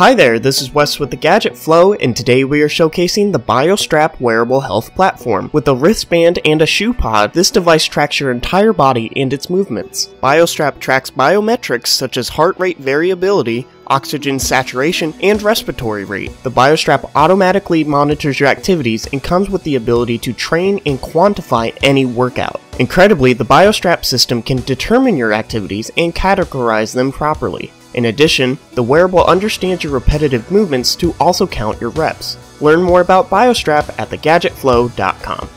Hi there, this is Wes with the Gadget Flow, and today we are showcasing the BioStrap wearable health platform. With a wristband and a shoe pod, this device tracks your entire body and its movements. BioStrap tracks biometrics such as heart rate variability, oxygen saturation, and respiratory rate. The BioStrap automatically monitors your activities and comes with the ability to train and quantify any workout. Incredibly, the BioStrap system can determine your activities and categorize them properly. In addition, the wearable understands your repetitive movements to also count your reps. Learn more about BioStrap at thegadgetflow.com.